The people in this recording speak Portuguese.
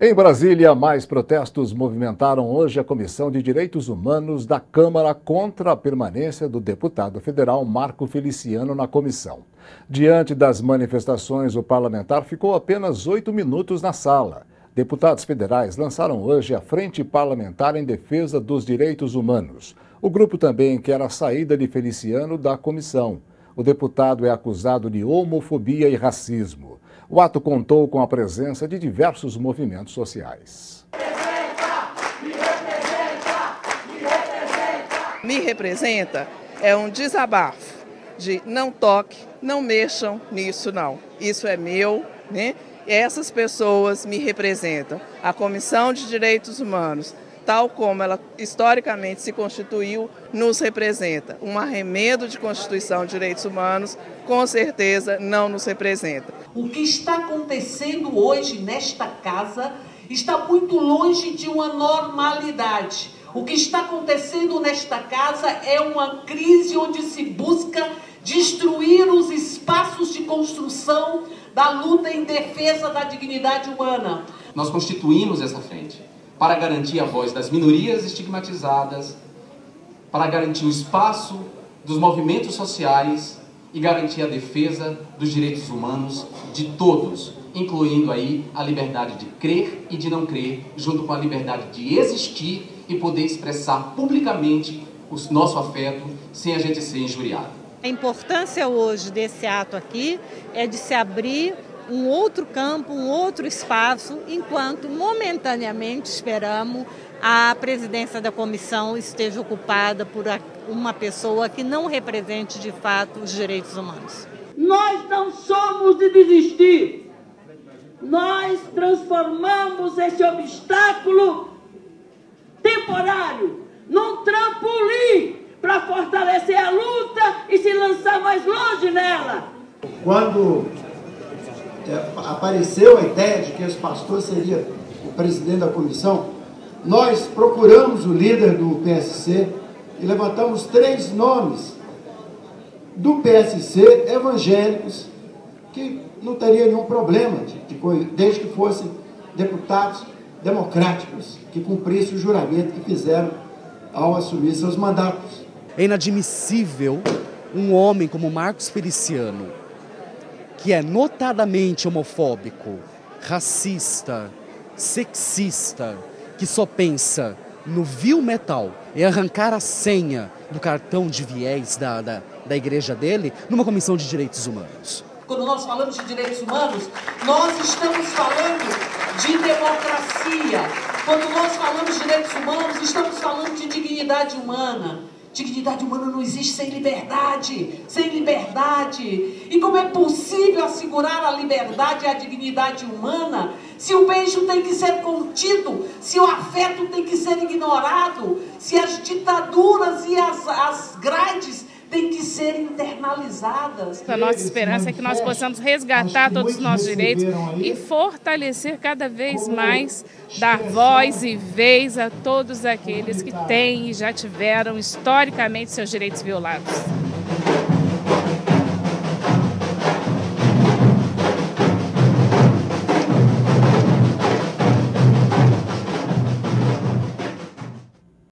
Em Brasília, mais protestos movimentaram hoje a Comissão de Direitos Humanos da Câmara contra a permanência do deputado federal Marco Feliciano na comissão. Diante das manifestações, o parlamentar ficou apenas 8 minutos na sala. Deputados federais lançaram hoje a Frente Parlamentar em Defesa dos Direitos Humanos. O grupo também quer a saída de Feliciano da comissão. O deputado é acusado de homofobia e racismo. O ato contou com a presença de diversos movimentos sociais. Me representa é um desabafo de não toque, não mexam nisso não. Isso é meu, né? Essas pessoas me representam. A Comissão de Direitos Humanos, tal como ela historicamente se constituiu, nos representa. Um arremendo de Constituição de Direitos Humanos, com certeza, não nos representa. O que está acontecendo hoje nesta casa está muito longe de uma normalidade. O que está acontecendo nesta casa é uma crise onde se busca destruir os espaços de construção da luta em defesa da dignidade humana. Nós constituímos essa frente para garantir a voz das minorias estigmatizadas, para garantir o espaço dos movimentos sociais e garantir a defesa dos direitos humanos de todos, incluindo aí a liberdade de crer e de não crer, junto com a liberdade de existir e poder expressar publicamente o nosso afeto sem a gente ser injuriado. A importância hoje desse ato aqui é de se abrir um outro campo, um outro espaço, enquanto momentaneamente esperamos a presidência da comissão esteja ocupada por uma pessoa que não represente de fato os direitos humanos. Nós não somos de desistir, nós transformamos esse obstáculo temporário num trampolim para fortalecer a luta e se lançar mais longe nela. Quando apareceu a ideia de que esse pastor seria o presidente da comissão, nós procuramos o líder do PSC e levantamos 3 nomes do PSC evangélicos que não teria nenhum problema, desde que fossem deputados democráticos, que cumprissem o juramento que fizeram ao assumir seus mandatos. É inadmissível um homem como Marcos Feliciano, que é notadamente homofóbico, racista, sexista, que só pensa no vil metal e arrancar a senha do cartão de viés da igreja dele numa comissão de direitos humanos. Quando nós falamos de direitos humanos, nós estamos falando de democracia. Quando nós falamos de direitos humanos, estamos falando de dignidade humana. Dignidade humana não existe sem liberdade, sem liberdade. E como é possível assegurar a liberdade e a dignidade humana se o beijo tem que ser contido, se o afeto tem que ser ignorado, se as ditaduras e as grades têm que ser internalizadas? A nossa esperança é que nós possamos resgatar todos os nossos direitos e fortalecer cada vez mais, dar voz e vez a todos aqueles que têm e já tiveram historicamente seus direitos violados.